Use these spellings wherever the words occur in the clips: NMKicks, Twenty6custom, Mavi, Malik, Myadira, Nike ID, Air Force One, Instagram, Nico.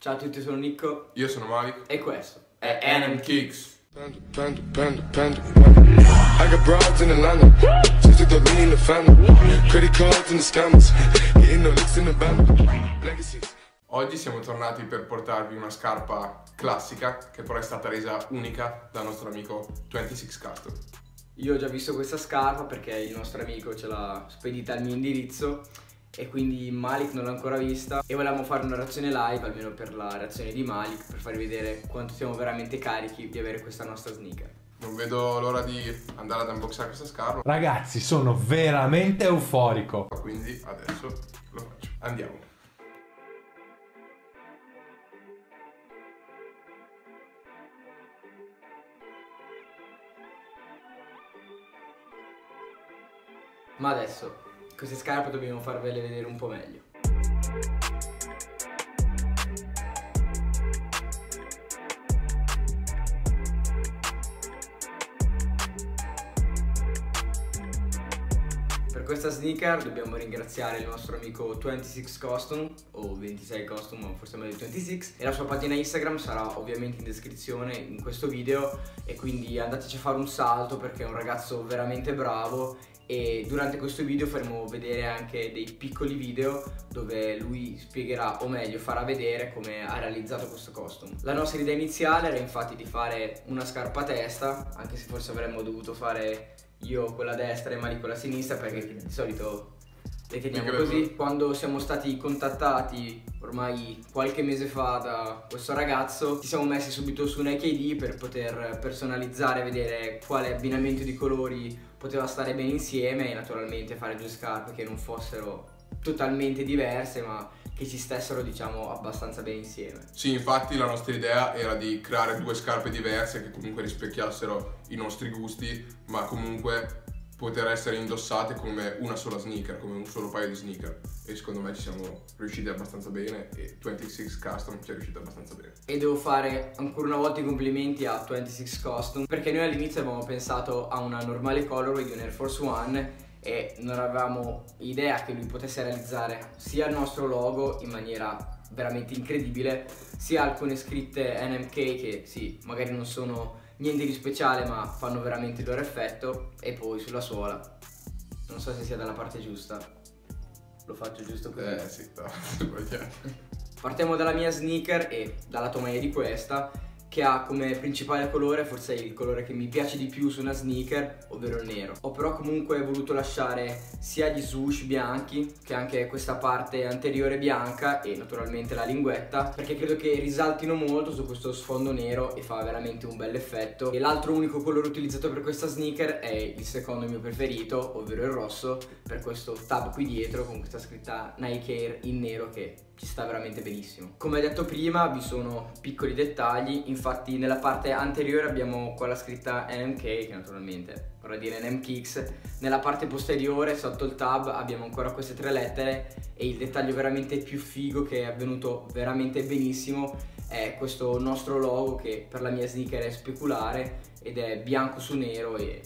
Ciao a tutti, sono Nico. Io sono Mavi. E questo è NMKicks. Oggi siamo tornati per portarvi una scarpa classica che però è stata resa unica dal nostro amico Twenty6custom. Io ho già visto questa scarpa perché il nostro amico ce l'ha spedita al mio indirizzo e quindi Malik non l'ha ancora vista e volevamo fare una reazione live, almeno per la reazione di Malik, per farvi vedere quanto siamo veramente carichi di avere questa nostra sneaker. Non vedo l'ora di andare ad unboxare questa scarpa. Ragazzi, sono veramente euforico. Quindi adesso lo faccio. Andiamo. Ma adesso queste scarpe dobbiamo farvele vedere un po' meglio. Per questa sneaker dobbiamo ringraziare il nostro amico Twenty6custom o 26custom, ma forse meglio 26, e la sua pagina Instagram sarà ovviamente in descrizione in questo video, e quindi andateci a fare un salto perché è un ragazzo veramente bravo. E durante questo video faremo vedere anche dei piccoli video dove lui spiegherà, o meglio farà vedere, come ha realizzato questo costume. La nostra idea iniziale era infatti di fare una scarpa a testa, anche se forse avremmo dovuto fare io quella destra e Malik quella sinistra, perché di solito le teniamo così. Quando siamo stati contattati ormai qualche mese fa da questo ragazzo, ci siamo messi subito su Nike ID per poter personalizzare, vedere quale abbinamento di colori poteva stare bene insieme e naturalmente fare due scarpe che non fossero totalmente diverse ma che ci stessero, diciamo, abbastanza bene insieme. Sì, infatti la nostra idea era di creare due scarpe diverse che comunque rispecchiassero i nostri gusti, ma comunque poter essere indossate come una sola sneaker, come un solo paio di sneaker, e secondo me ci siamo riusciti abbastanza bene e 26custom ci è riuscito abbastanza bene. E devo fare ancora una volta i complimenti a 26custom perché noi all'inizio avevamo pensato a una normale colorway di un Air Force One e non avevamo idea che lui potesse realizzare sia il nostro logo in maniera veramente incredibile, sia alcune scritte NMK che sì, magari non sono niente di speciale ma fanno veramente il loro effetto, e poi sulla suola, non so se sia dalla parte giusta, lo faccio giusto così. Sì, no, sbagliato. Partiamo dalla mia sneaker e dalla tomaia di questa, che ha come principale colore forse il colore che mi piace di più su una sneaker, ovvero il nero. Ho però comunque voluto lasciare sia gli swoosh bianchi che anche questa parte anteriore bianca e naturalmente la linguetta, perché credo che risaltino molto su questo sfondo nero e fa veramente un bel effetto. E l'altro unico colore utilizzato per questa sneaker è il secondo mio preferito, ovvero il rosso, per questo tab qui dietro con questa scritta Nike Air in nero che ci sta veramente benissimo. Come detto prima, vi sono piccoli dettagli. Infatti nella parte anteriore abbiamo qua la scritta NMK, che naturalmente vorrà dire NMKicks. Nella parte posteriore, sotto il tab, abbiamo ancora queste tre lettere, e il dettaglio veramente più figo, che è avvenuto veramente benissimo, è questo nostro logo che per la mia sneaker è speculare ed è bianco su nero e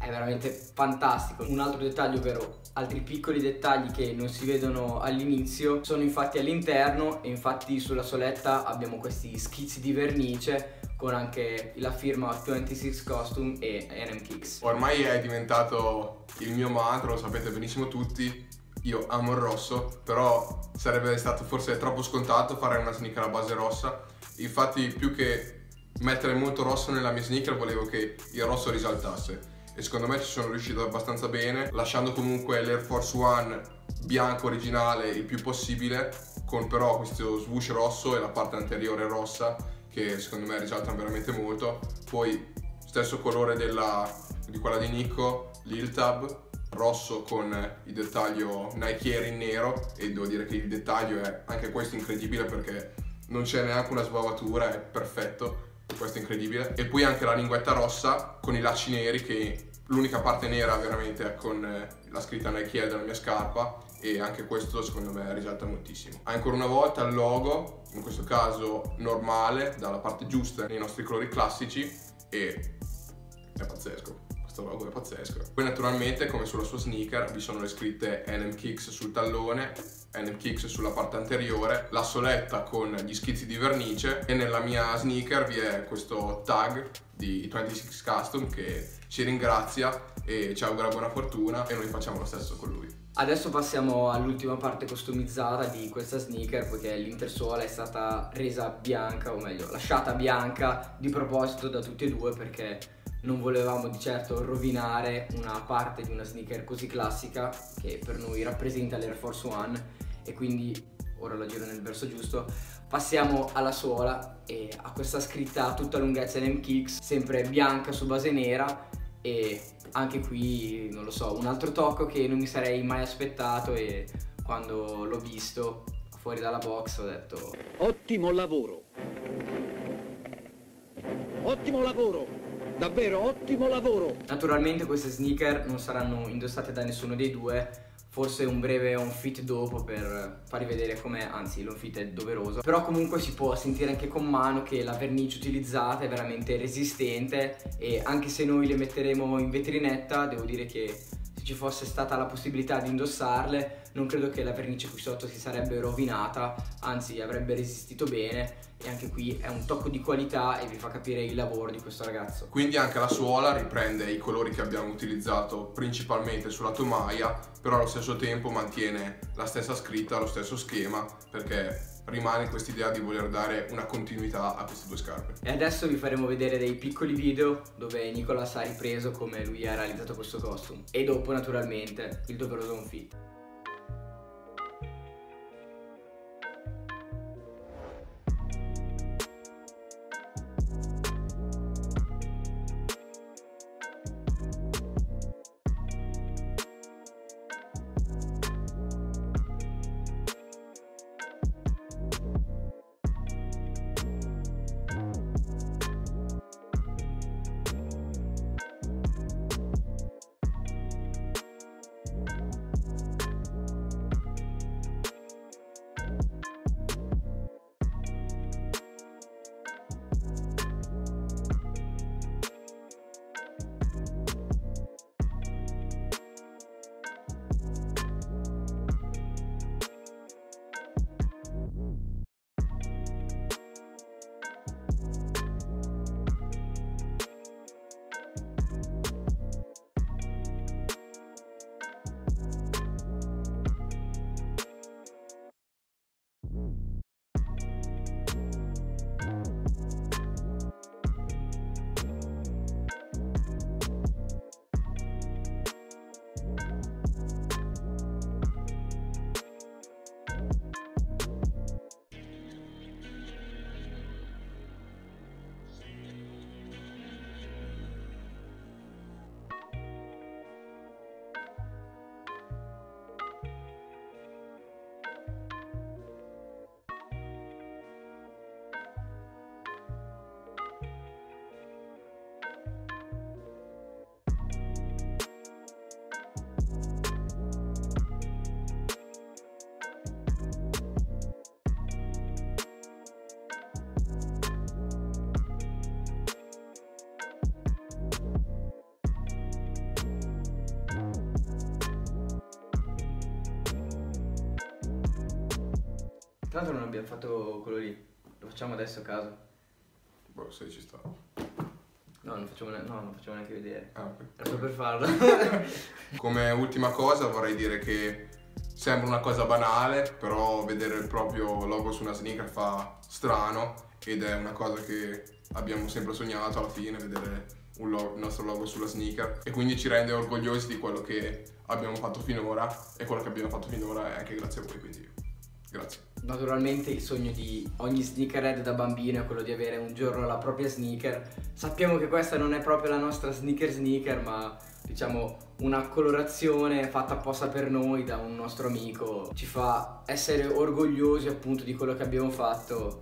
è veramente fantastico. Un altro dettaglio, ovvero altri piccoli dettagli che non si vedono all'inizio, sono infatti all'interno, e infatti sulla soletta abbiamo questi schizzi di vernice con anche la firma 26custom e NMKicks. Ormai è diventato il mio mantra, lo sapete benissimo tutti, io amo il rosso, però sarebbe stato forse troppo scontato fare una sneaker a base rossa. Infatti più che mettere molto rosso nella mia sneaker volevo che il rosso risaltasse, e secondo me ci sono riuscito abbastanza bene, lasciando comunque l'Air Force One bianco originale il più possibile, con però questo swoosh rosso e la parte anteriore rossa che secondo me risaltano veramente molto. Poi stesso colore di quella di Nico, l'Il Tab rosso con il dettaglio Nike Air in nero, e devo dire che il dettaglio è anche questo incredibile perché non c'è neanche una sbavatura, è perfetto. Questo è incredibile. E poi anche la linguetta rossa con i lacci neri, che l'unica parte nera veramente è con la scritta Nike Air della mia scarpa, e anche questo secondo me risalta moltissimo. Ancora una volta il logo, in questo caso normale, dalla parte giusta nei nostri colori classici, e è pazzesco. Questo logo è pazzesco. Poi naturalmente, come sulla sua sneaker, vi sono le scritte NMKicks sul tallone NMKicks sulla parte anteriore, la soletta con gli schizzi di vernice, e nella mia sneaker vi è questo tag di Twenty6custom che ci ringrazia e ci augura buona fortuna, e noi facciamo lo stesso con lui. Adesso passiamo all'ultima parte customizzata di questa sneaker, poiché l'intersola è stata resa bianca, o meglio lasciata bianca di proposito da tutti e due, perché non volevamo di certo rovinare una parte di una sneaker così classica che per noi rappresenta l'Air Force One. E quindi, ora la giro nel verso giusto, passiamo alla suola e a questa scritta a tutta lunghezza NMKicks, sempre bianca su base nera. E anche qui, non lo so, un altro tocco che non mi sarei mai aspettato, e quando l'ho visto fuori dalla box ho detto: ottimo lavoro! Ottimo lavoro! Davvero ottimo lavoro! Naturalmente queste sneaker non saranno indossate da nessuno dei due, forse un breve on-fit dopo per farvi vedere com'è, anzi l'on-fit è doveroso, però comunque si può sentire anche con mano che la vernice utilizzata è veramente resistente, e anche se noi le metteremo in vetrinetta, devo dire che se ci fosse stata la possibilità di indossarle non credo che la vernice qui sotto si sarebbe rovinata, anzi avrebbe resistito bene, e anche qui è un tocco di qualità e vi fa capire il lavoro di questo ragazzo. Quindi anche la suola riprende i colori che abbiamo utilizzato principalmente sulla tomaia, però allo stesso tempo mantiene la stessa scritta, lo stesso schema, perché rimane quest'idea di voler dare una continuità a queste due scarpe. E adesso vi faremo vedere dei piccoli video dove Nicolas ha ripreso come lui ha realizzato questo costume, e dopo naturalmente il doveroso on-fit. Tanto non abbiamo fatto quello lì, lo facciamo adesso a caso. Boh, se ci sta. No, non facciamo neanche vedere. Ah, okay. Era solo per farlo. Come ultima cosa vorrei dire che sembra una cosa banale, però vedere il proprio logo su una sneaker fa strano, ed è una cosa che abbiamo sempre sognato alla fine, vedere il nostro logo sulla sneaker, e quindi ci rende orgogliosi di quello che abbiamo fatto finora, e quello che abbiamo fatto finora è anche grazie a voi, quindi grazie. Naturalmente il sogno di ogni sneakerhead da bambino è quello di avere un giorno la propria sneaker. Sappiamo che questa non è proprio la nostra sneaker, ma diciamo una colorazione fatta apposta per noi da un nostro amico ci fa essere orgogliosi appunto di quello che abbiamo fatto,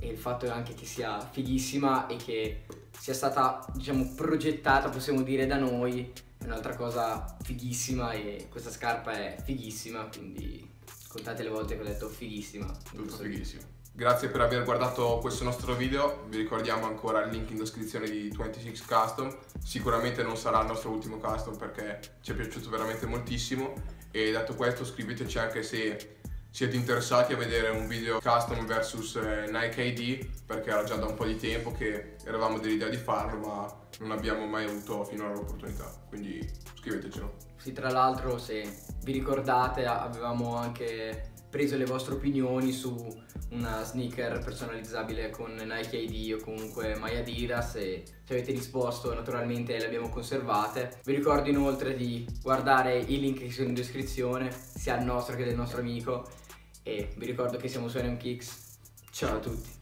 e il fatto è anche che sia fighissima e che sia stata, diciamo, progettata, possiamo dire, da noi, è un'altra cosa fighissima, e questa scarpa è fighissima, quindi contate le volte che ho detto fighissima. Tutto fighissimo. Grazie per aver guardato questo nostro video. Vi ricordiamo ancora il link in descrizione di Twenty6custom. Sicuramente non sarà il nostro ultimo custom perché ci è piaciuto veramente moltissimo. E detto questo, scriveteci anche se siete interessati a vedere un video custom versus Nike ID, perché era già da un po' di tempo che eravamo dell'idea di farlo, ma non abbiamo mai avuto finora l'opportunità, quindi scrivetecelo. Sì, tra l'altro, se vi ricordate, avevamo anche preso le vostre opinioni su una sneaker personalizzabile con Nike ID o comunque Myadira. Se ci avete risposto, naturalmente le abbiamo conservate. Vi ricordo inoltre di guardare i link che sono in descrizione, sia il nostro che del nostro amico, e vi ricordo che siamo su NMKicks. Ciao a tutti.